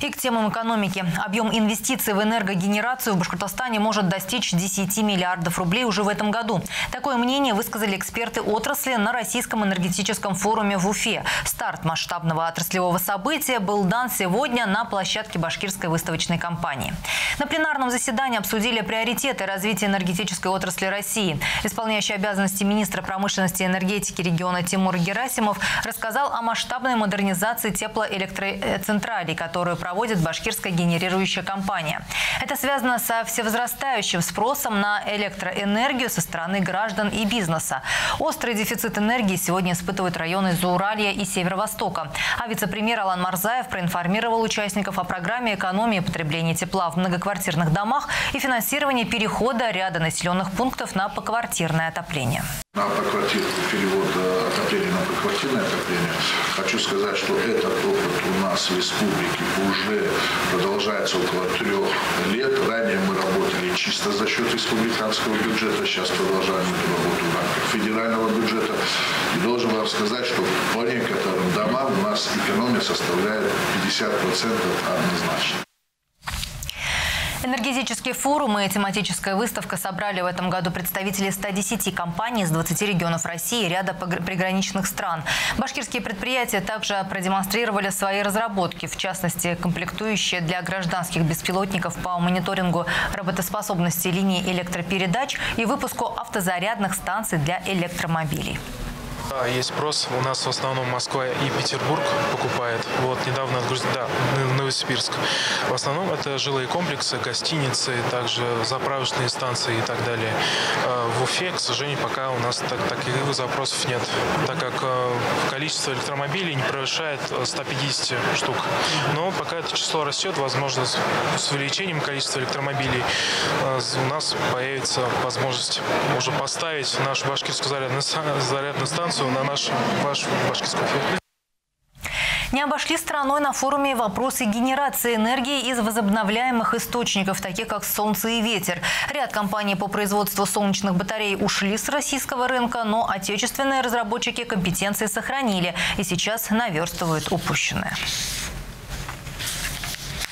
И к темам экономики. Объем инвестиций в энергогенерацию в Башкортостане может достичь 10 миллиардов рублей уже в этом году. Такое мнение высказали эксперты отрасли на Российском энергетическом форуме в Уфе. Старт масштабного отраслевого события был дан сегодня на площадке Башкирской выставочной компании. На пленарном заседании обсудили приоритеты развития энергетической отрасли России. Исполняющий обязанности министра промышленности и энергетики региона Тимур Герасимов рассказал о масштабной модернизации теплоэлектроцентралей, которую проводит Башкирская генерирующая компания. Это связано со всевозрастающим спросом на электроэнергию со стороны граждан и бизнеса. Острый дефицит энергии сегодня испытывают районы Зауралья и Северо-Востока. А вице-премьер Алан Марзаев проинформировал участников о программе экономии потребления тепла в многоквартирных домах и финансировании перехода ряда населенных пунктов на поквартирное отопление. Перевод отопления на поквартирное отопление. Хочу сказать, что этот опыт у нас в республике уже продолжается около 3 лет. Ранее мы работали чисто за счет республиканского бюджета, сейчас продолжаем эту работу в рамках федерального бюджета. И должен вам сказать, что по некоторым домам у нас экономия составляет 50% однозначно. Энергетические форумы и тематическая выставка собрали в этом году представителей 110 компаний из 20 регионов России и ряда приграничных стран. Башкирские предприятия также продемонстрировали свои разработки, в частности, комплектующие для гражданских беспилотников по мониторингу работоспособности линий электропередач и выпуску автозарядных станций для электромобилей. Да, есть спрос. У нас в основном Москва и Петербург покупает. Вот недавно отгрузили, да, Новосибирск. В основном это жилые комплексы, гостиницы, также заправочные станции и так далее. В Уфе, к сожалению, пока у нас таких запросов нет, так как количество электромобилей не превышает 150 штук. Но пока это число растет, возможно, с увеличением количества электромобилей у нас появится возможность уже поставить нашу башкирскую зарядную станцию на ваш башкирский фермер. Не обошли стороной на форуме вопросы генерации энергии из возобновляемых источников, таких как солнце и ветер. Ряд компаний по производству солнечных батарей ушли с российского рынка, но отечественные разработчики компетенции сохранили и сейчас наверстывают упущенное.